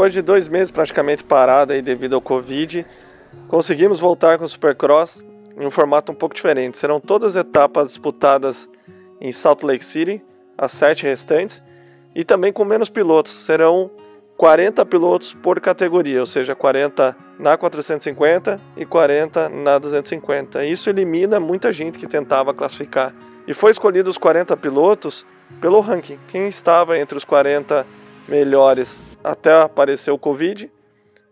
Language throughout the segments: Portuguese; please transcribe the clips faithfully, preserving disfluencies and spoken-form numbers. Depois de dois meses praticamente parada aí devido ao Covid, conseguimos voltar com o Supercross em um formato um pouco diferente. Serão todas etapas disputadas em Salt Lake City, as sete restantes, e também com menos pilotos. Serão quarenta pilotos por categoria, ou seja, quarenta na quatrocentos e cinquenta e quarenta na duzentos e cinquenta. Isso elimina muita gente que tentava classificar. E foi escolhido os quarenta pilotos pelo ranking. Quem estava entre os quarenta melhores até aparecer o Covid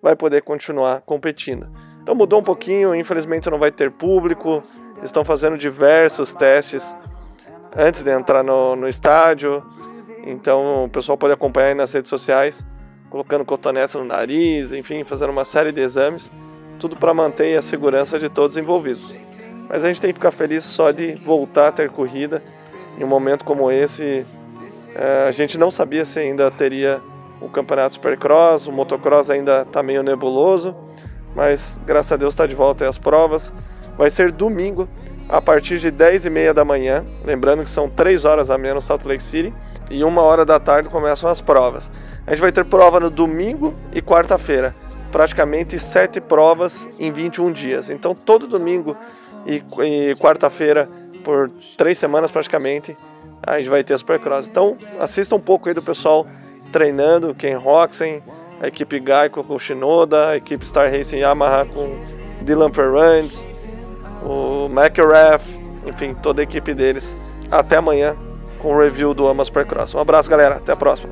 vai poder continuar competindo. Então mudou um pouquinho, infelizmente não vai ter público. Estão fazendo diversos testes antes de entrar no, no estádio. Então o pessoal pode acompanhar aí nas redes sociais, colocando cotonetes no nariz, enfim, fazendo uma série de exames, tudo para manter a segurança de todos envolvidos. Mas a gente tem que ficar feliz só de voltar a ter corrida. Em um momento como esse, a gente não sabia se ainda teria o campeonato Supercross, o motocross ainda está meio nebuloso, mas graças a Deus está de volta aí as provas. Vai ser domingo, a partir de dez e meia da manhã, lembrando que são três horas a menos Salt Lake City, e uma hora da tarde começam as provas. A gente vai ter prova no domingo e quarta-feira, praticamente sete provas em vinte e um dias. Então todo domingo e, e quarta-feira, por três semanas praticamente, a gente vai ter a Supercross. Então assista um pouco aí do pessoal treinando, Ken Roczen, a equipe Geico com Shinoda, a equipe Star Racing Yamaha com Dylan Ferrandes, o McRath, enfim, toda a equipe deles. Até amanhã com o review do Amas Pro Cross. Um abraço, galera. Até a próxima.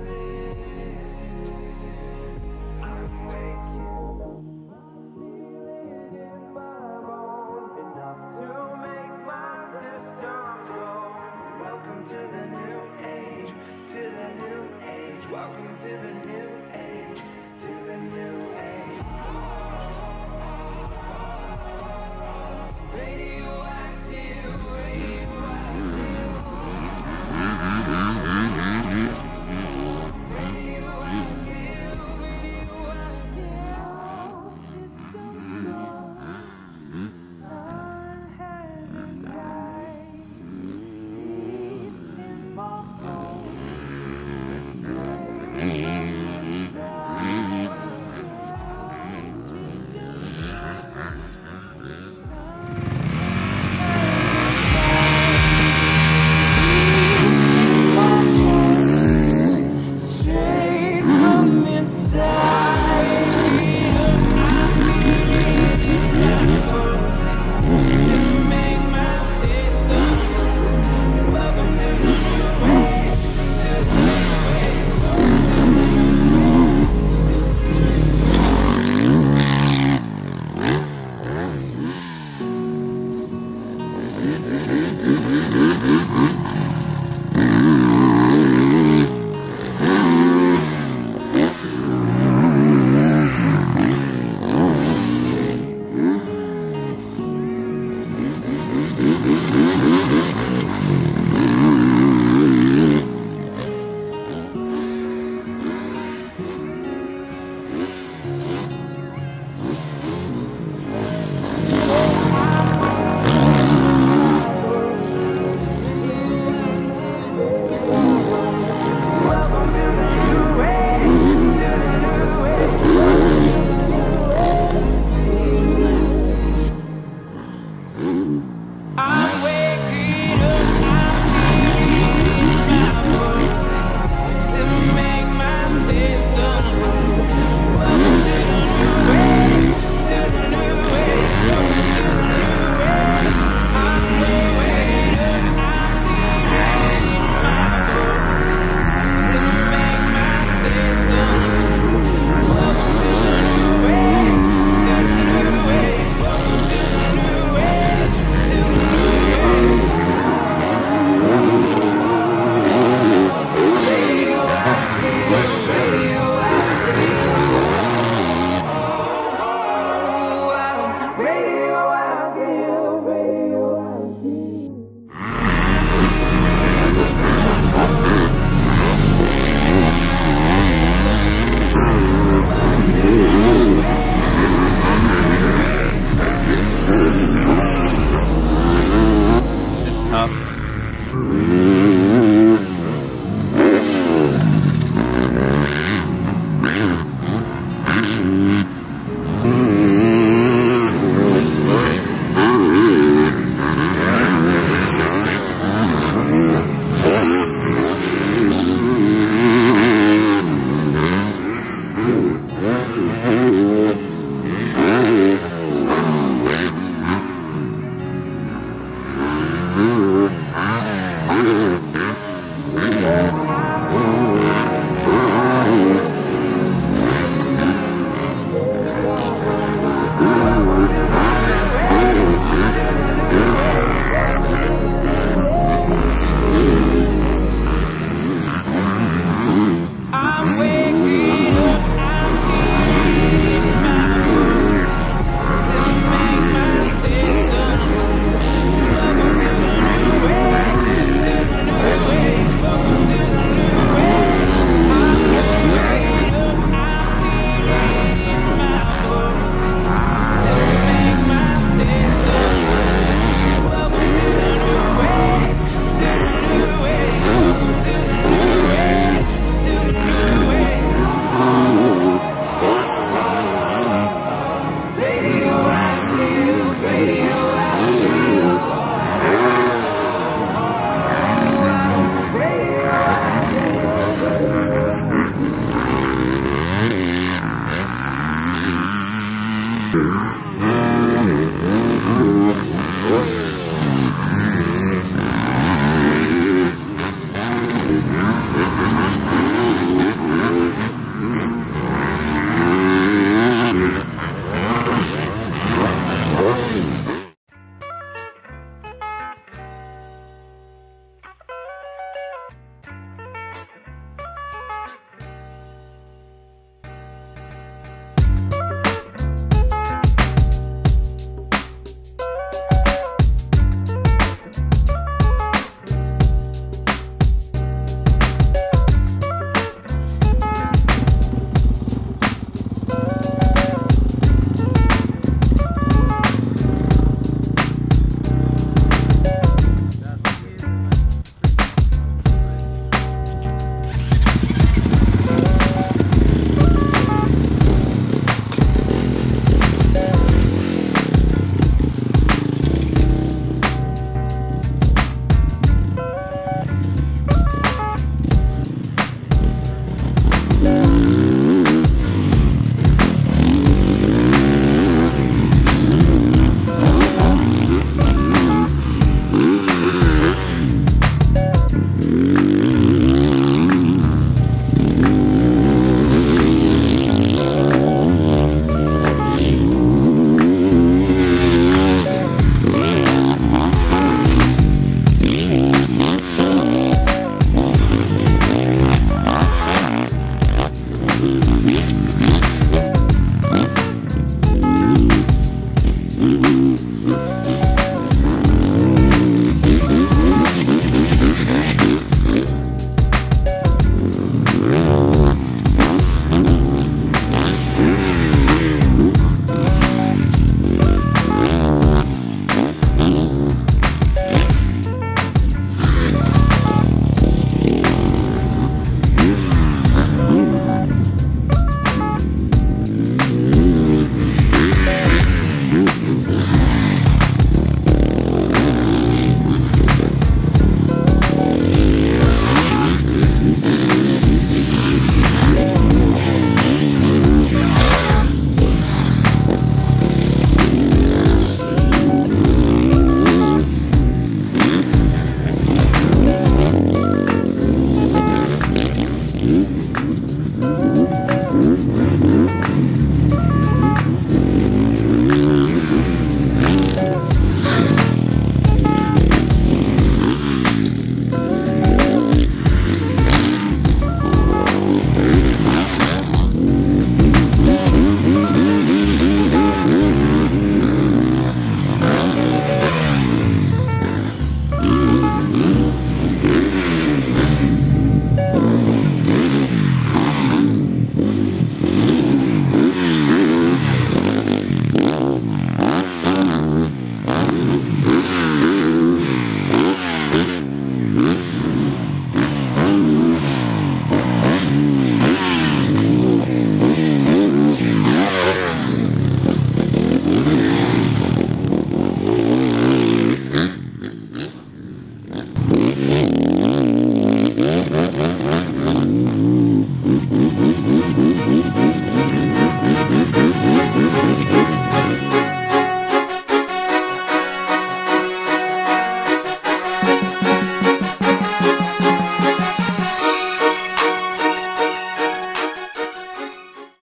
Mm-hmm.